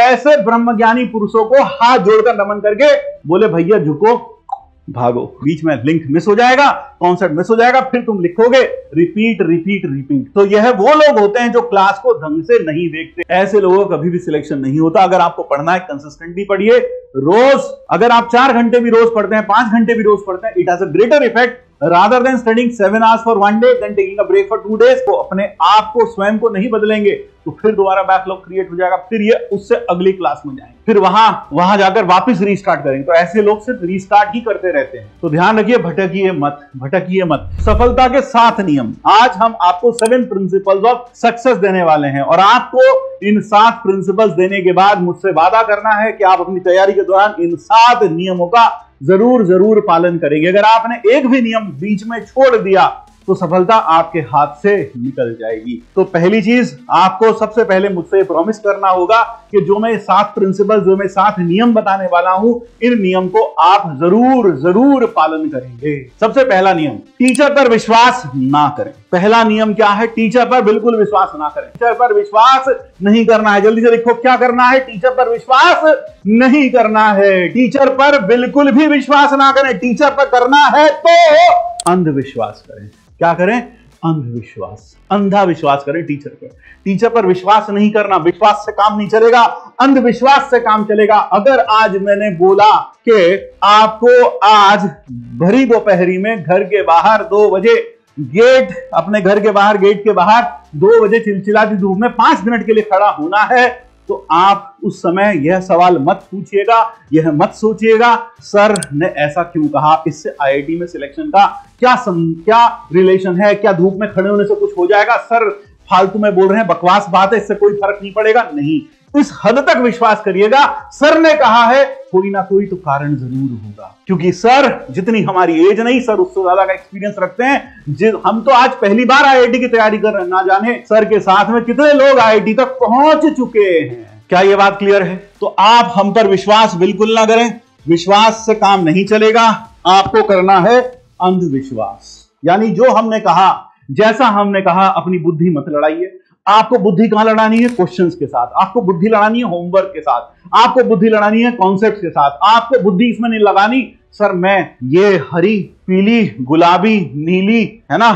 ऐसे ब्रह्मज्ञानी पुरुषों को हाथ जोड़कर नमन करके बोले भैया झुको भागो। बीच में लिंक मिस हो जाएगा, कॉन्सेप्ट मिस हो जाएगा, फिर तुम लिखोगे रिपीट रिपीट रिपीट। तो यह वो लोग होते हैं जो क्लास को ढंग से नहीं देखते, ऐसे लोगों का कभी भी सिलेक्शन नहीं होता। अगर आपको पढ़ना है कंसिस्टेंटली पढ़िए रोज। अगर आप 4 घंटे भी रोज पढ़ते हैं, 5 घंटे भी रोज पढ़ते हैं, it has a greater effect rather than studying 7 hours for 1 day then taking a break for 2 days। तो अपने आप को स्वयं को नहीं बदलेंगे तो फिर दोबारा बैकलॉग क्रिएट हो जाएगा, फिर ये उससे अगली क्लास में जाएंगे, फिर वहां जाकर वापस रीस्टार्ट करेंगे। तो ऐसे लोग सिर्फ रीस्टार्ट ही करते रहते हैं। तो ध्यान रखिए, भटकिए मत। सफलता के 7 नियम, आज हम आपको 7 principles ऑफ सक्सेस देने वाले हैं और आपको इन 7 principles देने के बाद मुझसे वादा करना है कि आप अपनी तैयारी के दौरान इन 7 नियमों का जरूर पालन करेंगे। अगर आपने एक भी नियम बीच में छोड़ दिया तो सफलता आपके हाथ से निकल जाएगी। तो पहली चीज, आपको सबसे पहले मुझसे प्रॉमिस करना होगा कि जो मैं 7 principles, जो मैं 7 नियम बताने वाला हूं, इन नियम को आप जरूर पालन करेंगे। सबसे पहला नियम, टीचर पर विश्वास ना करें। पहला नियम क्या है? टीचर पर बिल्कुल विश्वास ना करें। टीचर पर विश्वास नहीं करना है। जल्दी से लिखो क्या करना है। टीचर पर विश्वास नहीं करना है। टीचर पर बिल्कुल भी विश्वास ना करें। टीचर पर करना है तो अंधविश्वास करें। क्या करें? अंधविश्वास, अंधा विश्वास करें टीचर पर। टीचर पर विश्वास नहीं करना। विश्वास से काम नहीं चलेगा, अंधविश्वास से काम चलेगा। अगर आज मैंने बोला कि आपको आज भरी दोपहरी में घर के बाहर 2 बजे गेट, अपने घर के बाहर गेट के बाहर 2 बजे चिलचिलाती धूप में 5 मिनट के लिए खड़ा होना है, तो आप उस समय यह सवाल मत पूछिएगा, यह मत सोचिएगा सर ने ऐसा क्यों कहा, इससे आईआईटी में सिलेक्शन का क्या रिलेशन है, क्या धूप में खड़े होने से कुछ हो जाएगा, सर फालतू में बोल रहे हैं, बकवास बात है, इससे कोई फर्क नहीं पड़ेगा। नहीं, इस हद तक विश्वास करिएगा, सर ने कहा है कोई ना कोई तो कारण जरूर होगा, क्योंकि सर जितनी हमारी एज नहीं, सर उससे ज्यादा का एक्सपीरियंस रखते हैं। हम तो आज पहली बार आईआईटी की तैयारी कर रहे हैं, ना जाने सर के साथ में कितने लोग आईआईटी तक पहुंच चुके हैं। क्या ये बात क्लियर है? तो आप हम पर विश्वास बिल्कुल ना करें, विश्वास से काम नहीं चलेगा। आपको करना है अंधविश्वास, यानी जो हमने कहा, जैसा हमने कहा, अपनी बुद्धि मत लड़ाइए। आपको बुद्धि कहां लड़ानी है? क्वेश्चंस के साथ। आपको बुद्धि लड़ानी है होमवर्क के साथ। आपको बुद्धि लड़ानी है कॉन्सेप्ट्स के साथ। आपको बुद्धि इसमें नहीं लगानी, सर मैं ये हरी पीली गुलाबी नीली है ना,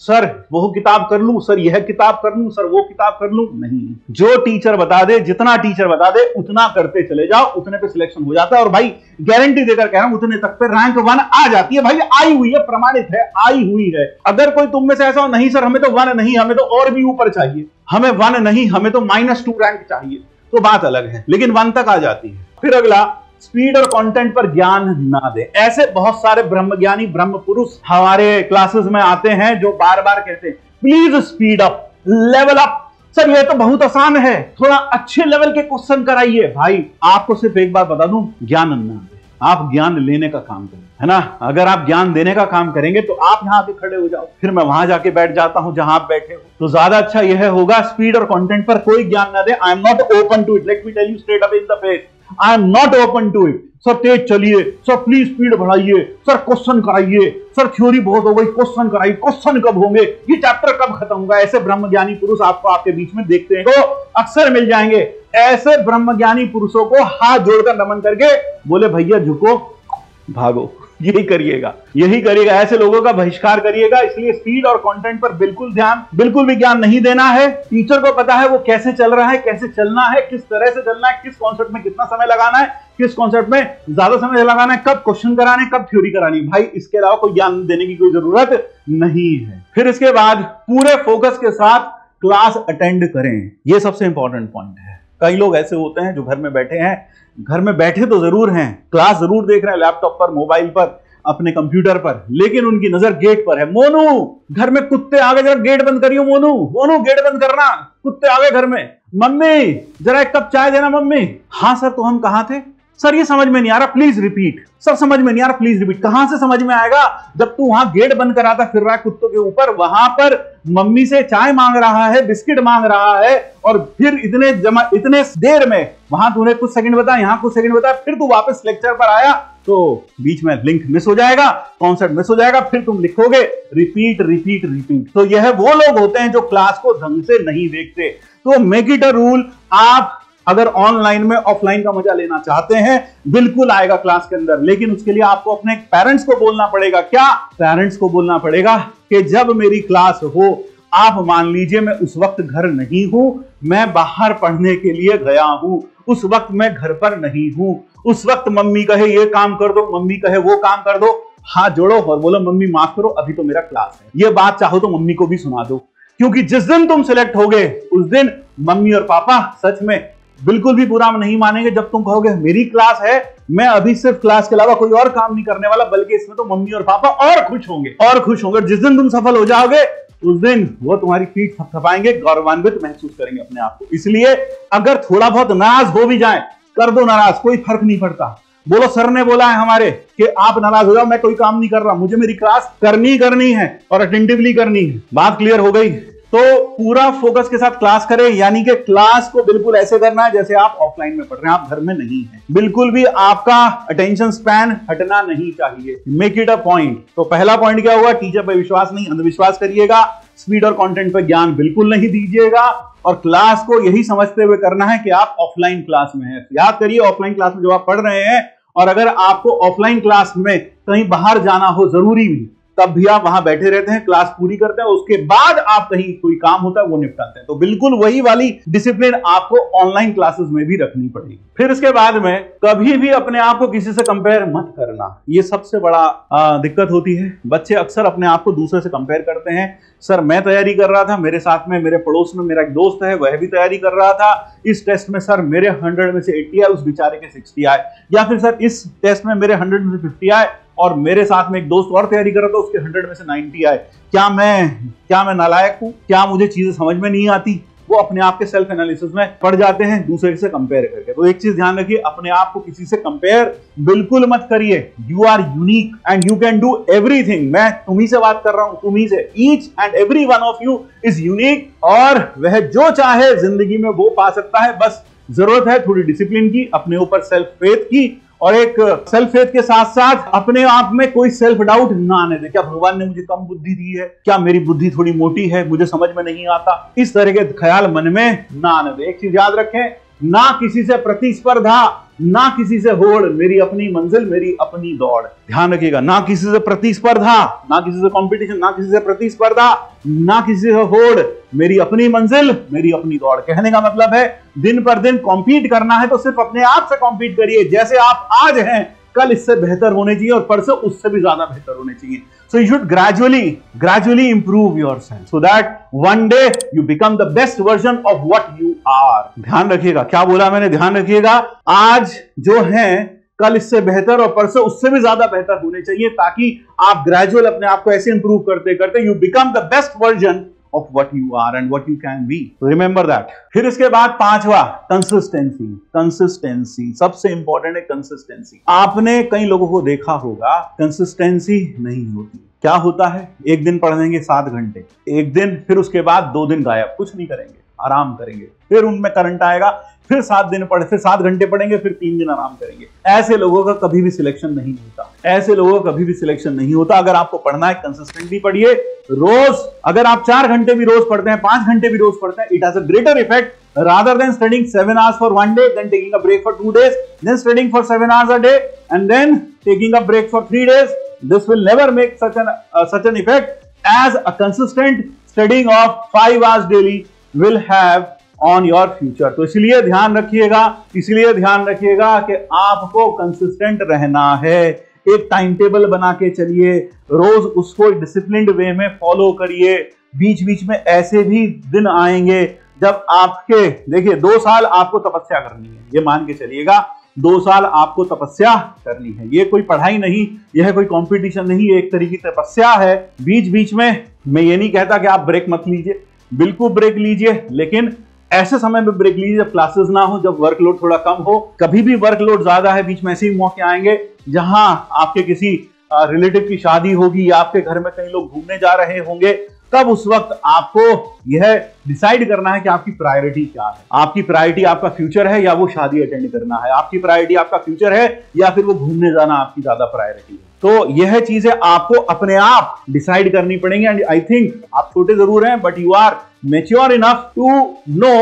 सर वो किताब कर लूं, सर यह किताब कर लूं, सर वो किताब कर लूं। नहीं, जो टीचर बता दे, जितना टीचर बता दे उतना करते चले जाओ, उतने पे सिलेक्शन हो जाता है। और भाई गारंटी देकर कह रहा हूं, उतने तक पे rank 1 आ जाती है भाई, आई हुई है, प्रमाणित है, आई हुई है। अगर कोई तुम में से ऐसा हो, नहीं सर हमें तो 1 नहीं, हमें तो और भी ऊपर चाहिए, हमें 1 नहीं, हमें तो -2 रैंक चाहिए, तो बात अलग है, लेकिन 1 तक आ जाती है। फिर अगला, स्पीड और कंटेंट पर ज्ञान ना दे। ऐसे बहुत सारे ब्रह्मज्ञानी ब्रह्म पुरुष हमारे क्लासेस में आते हैं जो बार बार कहते हैं please speed up, level up, sir ये तो बहुत आसान है, थोड़ा अच्छे लेवल के क्वेश्चन कराइए। भाई आपको सिर्फ एक बार बता दूं, ज्ञान ना दे, आप ज्ञान लेने का काम करें, है ना। अगर आप ज्ञान देने का काम करेंगे तो आप यहाँ आके खड़े हो जाओ, फिर मैं वहां जाके बैठ जाता हूं जहां आप बैठे हो, तो ज्यादा अच्छा यह होगा। स्पीड और कंटेंट पर कोई ज्ञान ना दे। I am not open to it, let me tell you straight up in the face, I am not open to it. Sir तेज चलिए, सर प्लीज स्पीड बढ़ाइए, सर क्वेश्चन कराइए, सर थ्योरी बहुत हो गई, क्वेश्चन कराइए, क्वेश्चन कब होंगे, ये चैप्टर कब खत्म होगा। ऐसे ब्रह्मज्ञानी पुरुष आपको आपके बीच में देखते हैं तो अक्सर मिल जाएंगे। ऐसे ब्रह्मज्ञानी पुरुषों को हाथ जोड़कर नमन करके बोले भैया झुको भागो। यही करिएगा। ऐसे लोगों का बहिष्कार करिएगा। इसलिए स्पीड और कंटेंट पर बिल्कुल ध्यान, बिल्कुल भी ज्ञान नहीं देना है। टीचर को पता है वो कैसे चल रहा है, कैसे चलना है, किस तरह से चलना है, किस कॉन्सेप्ट में कितना समय लगाना है, किस कॉन्सेप्ट में ज्यादा समय लगाना है, कब क्वेश्चन कराने, कब थ्योरी करानी। भाई इसके अलावा कोई ज्ञान देने की कोई जरूरत नहीं है। फिर इसके बाद पूरे फोकस के साथ क्लास अटेंड करें, यह सबसे इंपॉर्टेंट पॉइंट है। कई लोग ऐसे होते हैं जो घर में बैठे तो जरूर हैं, क्लास जरूर देख रहे हैं, लैपटॉप पर, मोबाइल पर, अपने कंप्यूटर पर, लेकिन उनकी नजर गेट पर है। मोनू घर में कुत्ते आ गए, जरा गेट बंद करियो, मोनू गेट बंद करना, कुत्ते आ गए घर में। मम्मी जरा एक कप चाय देना मम्मी। हाँ सर तो हम कहाँ थे, सर ये समझ में नहीं आ रहा प्लीज रिपीट, सर समझ में नहीं आ रहा प्लीज रिपीट। कहां से समझ में आएगा जब तू वहां गेट बंद कराता फिर रहा है कुत्तों के ऊपर, वहां पर मम्मी से चाय मांग रहा है, बिस्किट मांग रहा है, और फिर इतने देर में वहां तूने कुछ सेकंड बताया, यहां कुछ सेकंड बताया, फिर तू वापस लेक्चर पर आया, तो बीच में लिंक मिस हो जाएगा, कॉन्सेप्ट मिस हो जाएगा, फिर तुम लिखोगे रिपीट। तो यह वो लोग होते हैं जो क्लास को ढंग से नहीं देखते। तो मेक इट अ रूल, आप अगर ऑनलाइन में ऑफलाइन का मजा लेना चाहते हैं बिल्कुल आएगा क्लास के अंदर, लेकिन उसके लिए आपको अपने पेरेंट्स को बोलना पड़ेगा। क्या? पेरेंट्स को बोलना पड़ेगा कि जब मेरी क्लास हो, आप मान लीजिए मैं उस वक्त घर नहीं हूं, मैं बाहर पढ़ने के लिए गया हूं, उस वक्त मैं घर पर नहीं हूं, उस वक्त मम्मी कहे ये काम कर दो, मम्मी कहे वो काम कर दो, हाथ जोड़ो और बोलो मम्मी माफ करो अभी तो मेरा क्लास है। ये बात चाहो तो मम्मी को भी सुना दो, क्योंकि जिस दिन तुम सिलेक्ट हो गए उस दिन मम्मी और पापा सच में बिल्कुल भी बुरा नहीं मानेंगे जब तुम कहोगे मेरी क्लास है, मैं अभी सिर्फ क्लास के अलावा कोई और काम नहीं करने वाला, बल्कि इसमें तो मम्मी और पापा और खुश होंगे और खुश होंगे। जिस दिन तुम सफल हो जाओगे उस दिन वो तुम्हारी पीठ थपथपाएंगे, गौरवान्वित महसूस करेंगे अपने आप को। इसलिए अगर थोड़ा बहुत नाराज हो भी जाए कर दो नाराज, कोई फर्क नहीं पड़ता। बोलो सर ने बोला है हमारे कि आप नाराज हो जाओ, मैं कोई काम नहीं कर रहा, मुझे मेरी क्लास करनी ही करनी है और अटेंटिवली करनी है। बात क्लियर हो गई? तो पूरा फोकस के साथ क्लास करें, यानी कि क्लास को बिल्कुल ऐसे करना है जैसे आप ऑफलाइन में पढ़ रहे हैं, आप घर में नहीं हैं। बिल्कुल भी आपका अटेंशन स्पैन हटना नहीं चाहिए, मेक इट अ पॉइंट। तो पहला पॉइंट क्या हुआ? टीचर पर विश्वास नहीं, अंधविश्वास करिएगा। स्पीड और कंटेंट पर ज्ञान बिल्कुल नहीं दीजिएगा और क्लास को यही समझते हुए करना है कि आप ऑफलाइन क्लास में हैं। याद करिए ऑफलाइन क्लास में जो आप पढ़ रहे हैं, और अगर आपको ऑफलाइन क्लास में कहीं बाहर जाना हो जरूरी भी, तब भी आप वहां बैठे रहते हैं, क्लास पूरी करते हैं, उसके बाद आप कहीं कोई काम होता है वो निपटाते हैं। तो बिल्कुल वही वाली डिसिप्लिन आपको ऑनलाइन क्लासेस में भी रखनी पड़ेगी। फिर इसके बाद में कभी भी अपने आप को किसी से कंपेयर मत करना, ये सबसे बड़ा दिक्कत होती है। बच्चे अक्सर अपने आप को दूसरे से कंपेयर करते हैं। सर मैं तैयारी कर रहा था, मेरे साथ में मेरे पड़ोस में मेरा एक दोस्त है वह भी तैयारी कर रहा था, इस टेस्ट में सर मेरे 100 में से 80 आए, उस बेचारे के 60 आए, या फिर सर इस टेस्ट में मेरे 100 में से 50 आए और मेरे साथ में एक दोस्त और तैयारी कर रहा था उसके 100 में से 90 आए। क्या मैं नालायक हूँ? क्या मुझे चीजें समझ में नहीं आती? वो अपने आप के सेल्फ एनालिसिस में पड़ जाते हैं दूसरे से कंपेयर करके। तो एक चीज ध्यान रखिए, अपने आप को किसी से कंपेयर बिल्कुल मत करिए। You are unique and you can do everything. मैं तुम्ही से बात कर रहा हूं, तुम्ही से। Each and every one of you is unique और वह जो चाहे जिंदगी में वो पा सकता है। बस जरूरत है थोड़ी डिसिप्लिन की, अपने ऊपर सेल्फ फेथ की, और एक सेल्फ फेथ के साथ साथ अपने आप में कोई सेल्फ डाउट ना आने दे। क्या भगवान ने मुझे कम बुद्धि दी है? क्या मेरी बुद्धि थोड़ी मोटी है, मुझे समझ में नहीं आता? इस तरह के ख्याल मन में ना आने दे। एक चीज याद रखें, ना किसी से प्रतिस्पर्धा, ना किसी से होड़, मेरी अपनी मंजिल मेरी अपनी दौड़। ध्यान रखिएगा, ना किसी से प्रतिस्पर्धा, ना किसी से कंपटीशन, ना किसी से प्रतिस्पर्धा, ना किसी से होड़, मेरी अपनी मंजिल मेरी अपनी दौड़। कहने का मतलब है दिन पर दिन कॉम्पीट करना है तो सिर्फ अपने आप से कॉम्पीट करिए। जैसे आप आज हैं कल इससे बेहतर होने चाहिए और परसों उससे भी ज्यादा बेहतर होने चाहिए। So you should gradually improve yourself so that one day you become the best version of what you are. ध्यान रखिएगा, क्या बोला मैंने? ध्यान रखिएगा, आज जो हैं कल इससे बेहतर और परसों उससे भी ज्यादा बेहतर होने चाहिए, ताकि आप ग्रेजुअल अपने आप को ऐसे इंप्रूव करते करते you become the best version of what you are and what you can be. Remember that. फिर इसके बाद पांचवा कंसिस्टेंसी सबसे इंपॉर्टेंट है। कंसिस्टेंसी, आपने कई लोगों को देखा होगा कंसिस्टेंसी नहीं होती। क्या होता है? एक दिन पढ़ देंगे 7 घंटे, एक दिन, फिर उसके बाद 2 दिन गायब, कुछ नहीं करेंगे, आराम करेंगे, फिर उनमें करंट आएगा, फिर 7 दिन पढ़े, फिर 7 घंटे पढ़ेंगे, फिर 3 दिन आराम करेंगे। ऐसे लोगों का कभी भी सिलेक्शन नहीं होता, ऐसे लोगों का कभी भी सिलेक्शन नहीं होता। अगर आपको पढ़ना है कंसिस्टेंटली पढ़िए रोज। अगर आप 4 घंटे भी रोज पढ़ते हैं, 5 घंटे भी रोज पढ़ते हैं, it has a greater effect rather than studying 7 hours for one day, then taking a break for 2 days, then studying for 7 hours a day, and then taking a break for 3 days. This will never make such an effect as a consistent studying of 5 hours daily will have on your future. तो इसलिए ध्यान रखिएगा कि आपको consistent रहना है। एक time table बना के चलिए, रोज उसको डिसिप्लिन्ड वे में फॉलो करिए। बीच बीच में ऐसे भी दिन आएंगे जब आपके, देखिए 2 साल आपको तपस्या करनी है, ये मान के चलिएगा 2 साल आपको तपस्या करनी है। ये कोई पढ़ाई नहीं, यह कोई कंपटीशन नहीं, एक तरीके की तपस्या है। बीच बीच में मैं ये नहीं कहता कि आप ब्रेक मत लीजिए, बिल्कुल ब्रेक लीजिए, लेकिन ऐसे समय में ब्रेक लीजिए जब क्लासेस ना हो, जब वर्कलोड थोड़ा कम हो। कभी भी वर्कलोड ज्यादा है, बीच में ऐसे ही मौके आएंगे जहां आपके किसी रिलेटिव की शादी होगी या आपके घर में कई लोग घूमने जा रहे होंगे, तब उस वक्त आपको यह डिसाइड करना है कि आपकी प्रायोरिटी क्या है। आपकी प्रायोरिटी आपका फ्यूचर है या वो शादी अटेंड करना है? आपकी प्रायोरिटी आपका फ्यूचर है या फिर वो घूमने जाना आपकी ज्यादा प्रायोरिटी है? तो यह चीजें आपको अपने आप डिसाइड करनी पड़ेंगी। एंड आई थिंक आप छोटे जरूर हैं, but you are mature enough to know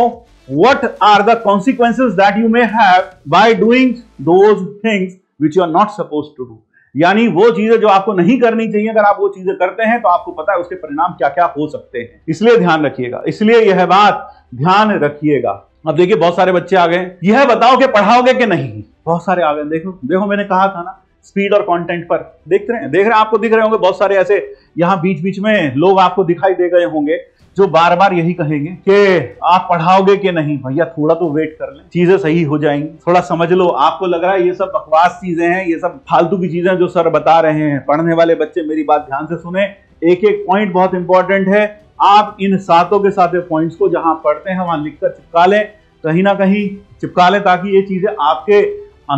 what are the consequences that you may have by doing those things which you are not supposed to do. यानी वो चीजें जो आपको नहीं करनी चाहिए, अगर आप वो चीजें करते हैं तो आपको पता है उसके परिणाम क्या क्या हो सकते हैं, इसलिए ध्यान रखिएगा, इसलिए यह बात ध्यान रखिएगा। अब देखिए बहुत सारे बच्चे आ गए, यह बताओ कि पढ़ाओगे कि नहीं, बहुत सारे आ गए। देखो देखो मैंने कहा था ना, स्पीड और कंटेंट पर देख रहे हैं आपको दिख रहे होंगे बहुत सारे ऐसे यहाँ बीच बीच में लोग आपको दिखाई दे गए होंगे जो बार बार यही कहेंगे कि आप पढ़ाओगे कि नहीं। भैया थोड़ा तो वेट कर लें, चीजें सही हो जाएंगी, थोड़ा समझ लो। आपको लग रहा है ये सब बकवास चीजें हैं, ये सब फालतू की चीजें जो सर बता रहे हैं। पढ़ने वाले बच्चे मेरी बात ध्यान से सुने, एक एक पॉइंट बहुत इंपॉर्टेंट है। आप इन सातों के साथ पॉइंट्स को जहां पढ़ते हैं वहां लिखकर चिपका लें, कहीं ना कहीं चिपका लें, ताकि ये चीजें आपके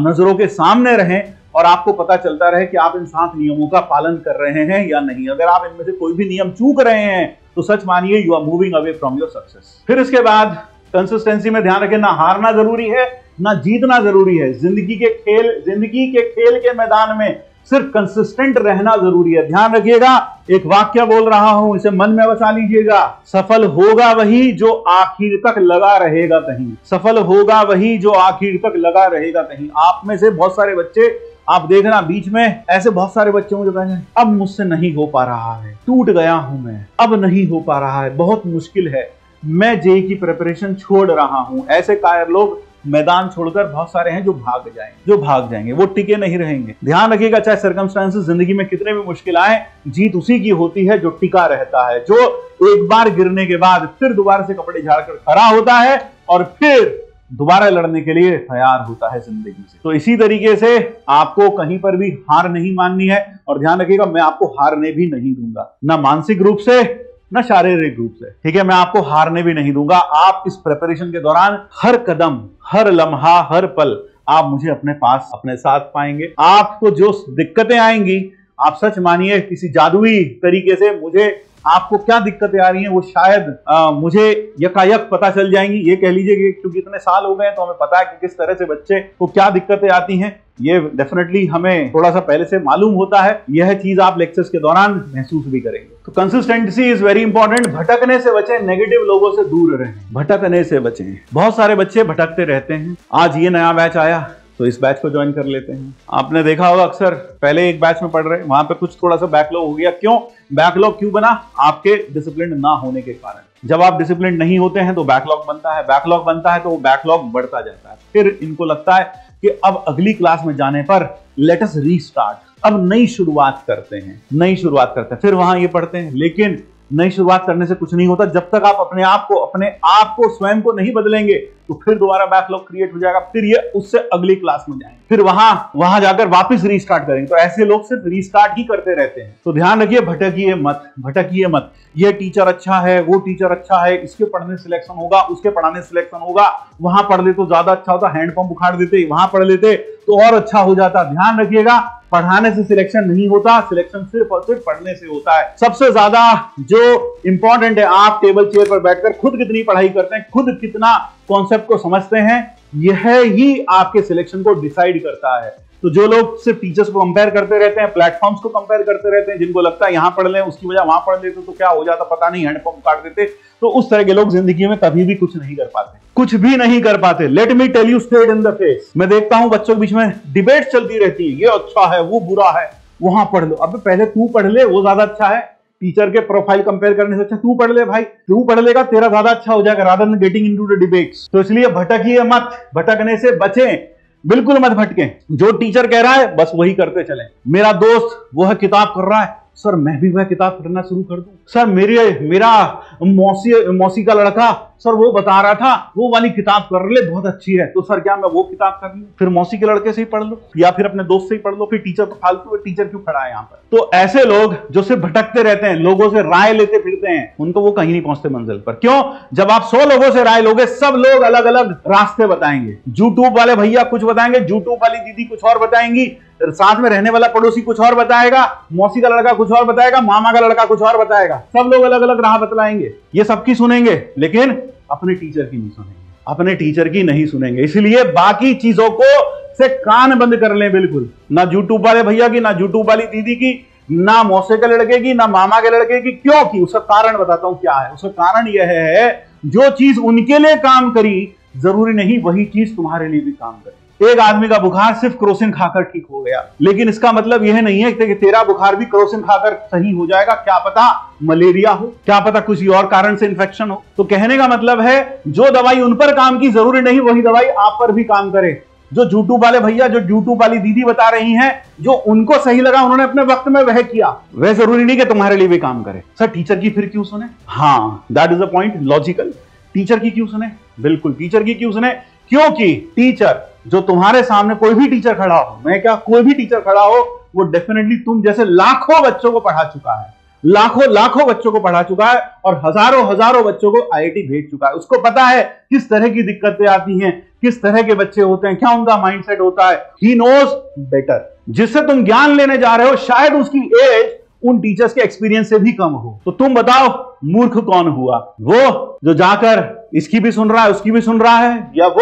नजरों के सामने रहें और आपको पता चलता रहे कि आप इन सात नियमों का पालन कर रहे हैं या नहीं। अगर आप इनमें से कोई भी नियम चूक रहे हैं तो सच मानिए you are moving away from your success. फिर इसके बाद कंसिस्टेंसी में ध्यान रखें, ना हारना जरूरी है ना जीतना जरूरी है। जिंदगी के खेल के मैदान में सिर्फ कंसिस्टेंट रहना जरूरी है। ध्यान रखिएगा, एक वाक्य बोल रहा हूं, इसे मन में बसा लीजिएगा, सफल होगा वही जो आखिर तक लगा रहेगा कहीं, सफल होगा वही जो आखिर तक लगा रहेगा कहीं। आप में से बहुत सारे बच्चे आप देखना, बीच में ऐसे बहुत सारे बच्चे मुझे कहते हैं अब मुझसे नहीं हो पा रहा है, टूट गया हूं मैं, अब नहीं हो पा रहा है, बहुत मुश्किल है, मैं जेई की प्रिपरेशन छोड़ रहा हूं। ऐसे कायर लोग मैदान छोड़कर बहुत सारे हैं जो भाग जाएंगे, वो टिके नहीं रहेंगे। ध्यान रखिएगा, चाहे सर्कमस्टांसेस जिंदगी में कितने भी मुश्किल आए, जीत उसी की होती है जो टिका रहता है, जो एक बार गिरने के बाद फिर दोबारा से कपड़े झाड़कर खड़ा होता है और फिर दोबारा लड़ने के लिए तैयार होता है जिंदगी से। तो इसी तरीके से आपको कहीं पर भी हार नहीं माननी है, और ध्यान रखिएगा मैं आपको हारने भी नहीं दूंगा, ना मानसिक रूप से ना शारीरिक रूप से, ठीक है। मैं आपको हारने भी नहीं दूंगा। आप इस प्रिपरेशन के दौरान हर कदम, हर लम्हा, हर पल आप मुझे अपने पास, अपने साथ पाएंगे। आपको जो दिक्कतें आएंगी, आप सच मानिए किसी जादुई तरीके से मुझे, आपको क्या दिक्कतें आ रही हैं वो शायद मुझे यकायक पता चल जाएंगी। ये कह लीजिए कि क्योंकि इतने साल हो गए हैं तो हमें पता है कि किस तरह से बच्चे को क्या दिक्कतें आती हैं, ये डेफिनेटली हमें थोड़ा सा पहले से मालूम होता है। यह चीज आप लेक्चर्स के दौरान महसूस भी करेंगे। तो कंसिस्टेंसी इज वेरी इंपॉर्टेंट। भटकने से बचें, नेगेटिव लोगों से दूर रहें, भटकने से बचें। बहुत सारे बच्चे भटकते रहते हैं। आज ये नया बैच आया तो इस बैच को ज्वाइन कर लेते हैं। आपने देखा होगा अक्सर, पहले एक बैच में पढ़ रहे, वहां पे कुछ थोड़ा सा बैकलॉग हो गया। क्यों बैकलॉग क्यों बना? आपके डिसिप्लिन ना होने के कारण। जब आप डिसिप्लिन नहीं होते हैं तो बैकलॉग बनता है, बैकलॉग बनता है तो वो बैकलॉग बढ़ता जाता है। फिर इनको लगता है कि अब अगली क्लास में जाने पर लेट अस रीस्टार्ट, अब नई शुरुआत करते हैं। फिर वहां ये पढ़ते हैं, लेकिन नई शुरुआत करने से कुछ नहीं होता। जब तक आप अपने आप को स्वयं को नहीं बदलेंगे तो फिर दोबारा बैकलॉग क्रिएट हो जाएगा। फिर ये उससे अगली क्लास में जाएंगे, फिर वहां जाकर वापस रीस्टार्ट करेंगे। तो ऐसे लोग सिर्फ रीस्टार्ट ही करते रहते हैं। तो ध्यान रखिए, भटकिए मत। ये टीचर अच्छा है, वो टीचर अच्छा है, इसके पढ़ने सिलेक्शन होगा, उसके पढ़ाने सिलेक्शन होगा, वहां पढ़ ले तो ज्यादा अच्छा होता, हैंडपंप उखाड़ देते, वहां पढ़ लेते तो और अच्छा हो जाता। ध्यान रखिएगा, पढ़ाने से सिलेक्शन नहीं होता, सिलेक्शन सिर्फ और सिर्फ पढ़ने से होता है। सबसे ज्यादा जो इंपॉर्टेंट है, आप टेबल चेयर पर बैठकर खुद कितनी पढ़ाई करते हैं, खुद कितना कॉन्सेप्ट को समझते हैं, यह ही आपके सिलेक्शन को डिसाइड करता है। तो जो लोग सिर्फ टीचर्स को कंपेयर करते रहते हैं, प्लेटफॉर्म्स को कंपेयर करते रहते हैं, जिनको लगता है यहाँ पढ़ लें उसकी वजह वहां पढ़ लेते तो क्या हो जाता पता नहीं, हैंडपंप काट देते, तो उस तरह के लोग जिंदगी में कभी भी कुछ भी नहीं कर पाते। Let me tell you straight in the face. मैं देखता हूं बच्चों के बीच में डिबेट चलती रहती है, ये अच्छा है, वो बुरा है, वहां पढ़ लो। अब पहले तू पढ़ ले, वो ज्यादा अच्छा है। टीचर के प्रोफाइल कंपेयर करने से अच्छा तू पढ़ ले भाई, तू पढ़ लेगा तेरा ज्यादा अच्छा हो जाएगा, rather than getting into the debates. तो इसलिए भटकिए मत, भटकने से बचें, बिल्कुल मत भटकें। जो टीचर कह रहा है बस वही करते चलें। मेरा दोस्त वह किताब कर रहा है, सर मैं भी वह किताब पढ़ना शुरू कर दूं, सर मेरा मौसी का लड़का, सर वो बता रहा था वो वाली किताब कर ले बहुत अच्छी है, तो सर क्या मैं वो किताब कर लूं, फिर मौसी के लड़के से ही पढ़ लो या फिर अपने दोस्त से ही पढ़ लो, फिर टीचर तो फालतू है, टीचर क्यों खड़ा है यहाँ पर। तो ऐसे लोग जो सिर्फ भटकते रहते हैं, लोगों से राय लेते फिरते हैं, उनको वो कहीं नहीं पहुंचते मंजिल पर। क्यों? जब आप 100 लोगों से राय लोगे, सब लोग अलग अलग रास्ते बताएंगे। यूट्यूब वाले भैया कुछ बताएंगे, यूट्यूब वाली दीदी कुछ और बताएंगी, साथ में रहने वाला पड़ोसी कुछ और बताएगा, मौसी का लड़का कुछ और बताएगा, मामा का लड़का कुछ और बताएगा, सब लोग अलग अलग राह बतलाएंगे। ये सबकी सुनेंगे लेकिन अपने टीचर की नहीं सुनेंगे। इसलिए बाकी चीजों को से कान बंद कर लें बिल्कुल, ना यूट्यूब वाले भैया की, ना यूट्यूब वाली दीदी की, ना मौसे के लड़के की, ना मामा के लड़के की। क्यों की उसका कारण बताता हूं क्या है। उसका कारण यह है जो चीज उनके लिए काम करी जरूरी नहीं वही चीज तुम्हारे लिए भी काम करे। एक आदमी का बुखार सिर्फ क्रोसिन खाकर ठीक हो गया, लेकिन इसका मतलब यह नहीं है कि तेरा बुखार भी क्रोसिन खाकर सही हो जाएगा। क्या पता मलेरिया हो, क्या पता किसी और कारण से इंफेक्शन हो। तो कहने का मतलब है जो दवाई उन पर काम की जरूरी नहीं वही दवाई आप पर भी काम करे। जो यूट्यूब वाले भैया, जो यूट्यूब वाली दीदी बता रही हैं, जो उनको सही लगा उन्होंने अपने वक्त में वह किया, वह जरूरी नहीं कि तुम्हारे लिए भी काम करे। सर टीचर की फिर क्यों सुने? हाँ, that is a point, logical. Teacher की क्यों सुने? बिल्कुल टीचर की क्यों सुने, क्योंकि टीचर जो तुम्हारे सामने कोई भी टीचर खड़ा हो, मैं क्या कोई भी टीचर खड़ा हो, वो डेफिनेटली तुम जैसे लाखों बच्चों को पढ़ा चुका है, लाखों लाखों बच्चों को पढ़ा चुका है और हजारों हजारों बच्चों को आईआईटी भेज चुका है। उसको पता है किस तरह की दिक्कतें आती हैं, किस तरह के बच्चे होते हैं, क्या उनका माइंडसेट होता है। He knows better. जिससे तुम ज्ञान लेने जा रहे हो शायद उसकी एज उन टीचर्स के एक्सपीरियंस से भी कम हो। तो तुम बताओ मूर्ख कौन हुआ, वो जो जाकर इसकी भी सुन रहा है उसकी भी सुन रहा है, या वो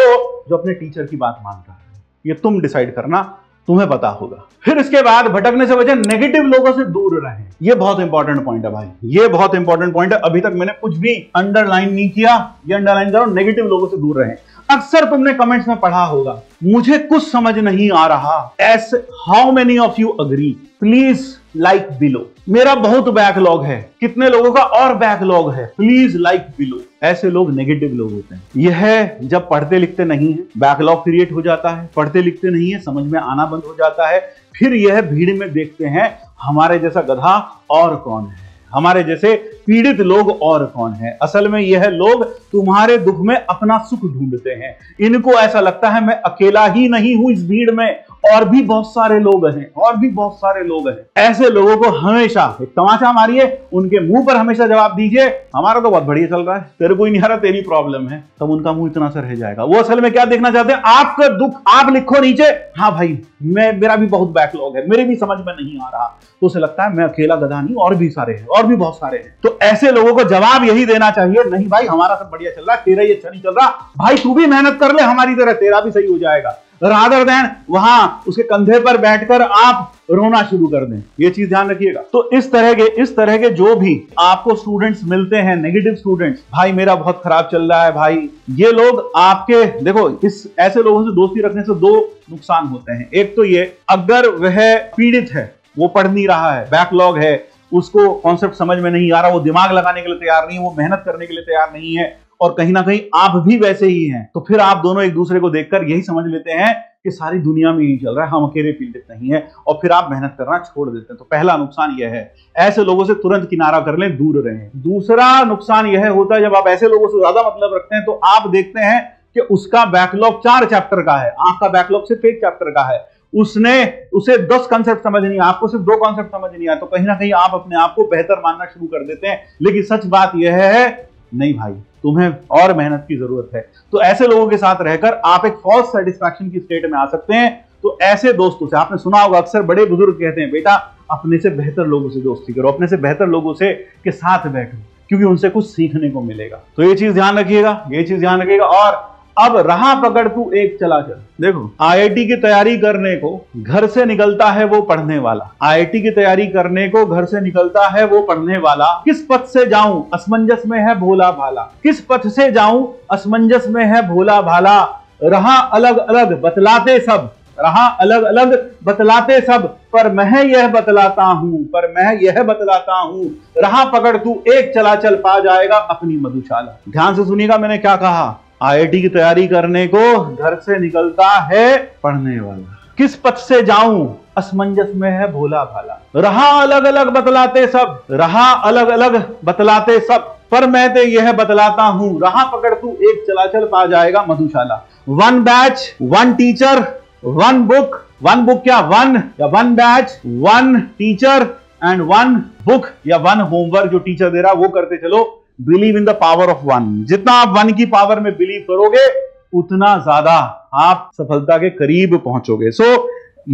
जो अपने टीचर की बात मान रहा है। ये तुम डिसाइड करना, तुम्हें पता होगा। फिर इसके बाद भटकने से बचे, नेगेटिव लोगों से दूर रहें। ये बहुत इंपॉर्टेंट पॉइंट है भाई, ये बहुत इंपॉर्टेंट पॉइंट है। अभी तक मैंने कुछ भी अंडरलाइन नहीं किया, ये अंडरलाइन करो, नेगेटिव लोगों से दूर रहें। अक्सर तुमने कमेंट्स में पढ़ा होगा, मुझे कुछ समझ नहीं आ रहा, ऐसे how many of you agree, please like below. मेरा बहुत बैकलॉग है, कितने लोगों का और बैकलॉग है, प्लीज लाइक बिलो। ऐसे लोग नेगेटिव लोग होते हैं। यह जब पढ़ते लिखते नहीं है बैकलॉग क्रिएट हो जाता है, पढ़ते लिखते नहीं है, समझ में आना बंद हो जाता है। फिर यह भीड़ में देखते हैं हमारे जैसा गधा और कौन है, हमारे जैसे पीड़ित लोग और कौन है। असल में यह लोग तुम्हारे दुख में अपना सुख ढूंढते हैं। इनको ऐसा लगता है मैं अकेला ही नहीं हूं इस भीड़ में, और भी बहुत सारे लोग हैं, और भी बहुत सारे लोग हैं। ऐसे लोगों को हमेशा एक तमाचा मारिए, उनके मुंह पर हमेशा जवाब दीजिए, हमारा तो बहुत बढ़िया चल रहा है, तेरे को ही नहीं आ रहा, तेरी प्रॉब्लम है। तब उनका मुंह इतना सा रह जाएगा। वो असल में क्या देखना चाहते हैं, आपका दुख आप लिखो नीचे, हाँ भाई मेरा भी बहुत बैकलॉग है, मेरे भी समझ में नहीं आ रहा। तो उसे लगता है मैं अकेला गधा नहीं, और भी सारे हैं, और भी बहुत सारे हैं। तो ऐसे लोगों को जवाब यही देना चाहिए, नहीं भाई हमारा सब बढ़िया चल रहा है, तेरा ये अच्छा नहीं चल रहा, भाई तू भी मेहनत कर ले हमारी तरह, तेरा भी सही हो जाएगा। रादर देन वहां उसके कंधे पर बैठकर आप रोना शुरू कर दें, ये चीज ध्यान रखिएगा। तो इस तरह के जो भी आपको स्टूडेंट्स मिलते हैं नेगेटिव स्टूडेंट्स, भाई मेरा बहुत खराब चल रहा है, भाई ये लोग आपके, देखो इस ऐसे लोगों से दोस्ती रखने से दो नुकसान होते हैं। एक तो ये, अगर वह पीड़ित है, वो पढ़ नहीं रहा है, बैकलॉग है, उसको कॉन्सेप्ट समझ में नहीं आ रहा, वो दिमाग लगाने के लिए तैयार नहीं है, वो मेहनत करने के लिए तैयार नहीं है, और कहीं ना कहीं आप भी वैसे ही हैं, तो फिर आप दोनों एक दूसरे को देखकर यही समझ लेते हैं कि सारी दुनिया में यही चल रहा है, हम अकेले पीड़ित नहीं है, और फिर आप मेहनत करना छोड़ देते हैं। तो पहला नुकसान यह है, ऐसे लोगों से तुरंत किनारा कर लें, दूर रहें। दूसरा नुकसान यह होता है, जब आप ऐसे लोगों से ज्यादा मतलब रखते हैं तो आप देखते हैं कि उसका बैकलॉग 4 चैप्टर का है, आपका बैकलॉग सिर्फ 1 चैप्टर का है, उसे 10 कॉन्सेप्ट समझ नहीं, आपको सिर्फ 2 कॉन्सेप्ट समझ नहीं आया, तो कहीं ना कहीं आप अपने आप को बेहतर मानना शुरू कर देते हैं। लेकिन सच बात यह है, नहीं भाई तुम्हें और मेहनत की जरूरत है। तो ऐसे लोगों के साथ रहकर आप एक फॉल्स सेटिस्फैक्शन की स्टेट में आ सकते हैं। तो ऐसे दोस्तों से, आपने सुना होगा अक्सर बड़े बुजुर्ग कहते हैं, बेटा अपने से बेहतर लोगों से दोस्ती करो, अपने से बेहतर लोगों से के साथ बैठो, क्योंकि उनसे कुछ सीखने को मिलेगा। तो ये चीज ध्यान रखिएगा, ये चीज ध्यान रखिएगा। और अब राह पकड़ तू एक चला चल। देखो आईआईटी की तैयारी करने को घर से निकलता है वो पढ़ने वाला, आईआईटी की तैयारी करने को घर से निकलता है वो पढ़ने वाला, किस पथ से जाऊं असमंजस में है भोला भाला, किस पथ से जाऊं असमंजस में है भोला भाला, रहा अलग अलग बतलाते सब, रहा अलग अलग बतलाते सब, पर मैं यह बतलाता हूं, पर मैं यह बतलाता हूं, राह पकड़ तू एक चला चल, पा जाएगा अपनी मधुशाला। ध्यान से सुनिएगा मैंने क्या कहा, आईआईटी की तैयारी करने को घर से निकलता है पढ़ने वाला, किस पथ से जाऊं असमंजस में है भोला भाला, रहा अलग अलग बतलाते सब, रहा अलग अलग बतलाते सब, पर मैं तो यह बतलाता हूं, राह पकड़ तू एक चला चल, पा जाएगा मधुशाला। 1 batch 1 teacher 1 book 1 batch 1 teacher and 1 book या 1 होमवर्क जो टीचर दे रहा वो करते चलो। Believe in the power of 1, जितना आप 1 की पावर में बिलीव करोगे उतना ज्यादा आप सफलता के करीब पहुंचोगे। सो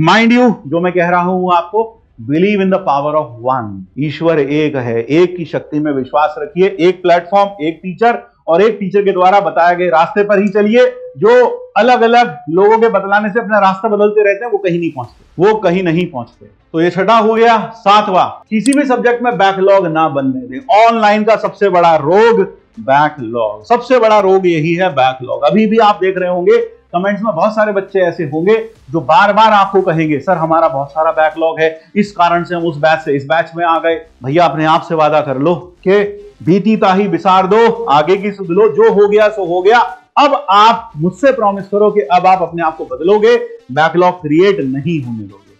माइंड यू, जो मैं कह रहा हूं आपको, believe in the power of 1। ईश्वर एक है, एक की शक्ति में विश्वास रखिए, एक प्लेटफॉर्म, एक टीचर, और एक टीचर के द्वारा बताए गए रास्ते पर ही चलिए। जो अलग अलग लोगों के बतलाने से अपना रास्ता बदलते रहते हैं वो कहीं नहीं पहुंचते, वो कहीं नहीं पहुंचते। तो ये छठा हो गया। सातवां, किसी भी सब्जेक्ट में बैकलॉग ना बनने दें। ऑनलाइन का सबसे बड़ा रोग बैकलॉग, सबसे बड़ा रोग यही है बैकलॉग। अभी भी आप देख रहे होंगे कमेंट्स में बहुत सारे बच्चे ऐसे होंगे जो बार बार आपको कहेंगे सर हमारा बहुत सारा बैकलॉग है, इस कारण से हम उस बैच से इस बैच में आ गए। भैया अपने आप से वादा कर लो कि बीती ताही बिसार दो, आगे की सुध लो, जो हो गया सो हो गया। अब आप मुझसे प्रॉमिस करो कि अब आप अपने आप को बदलोगे, बैकलॉग क्रिएट नहीं होने दोगे।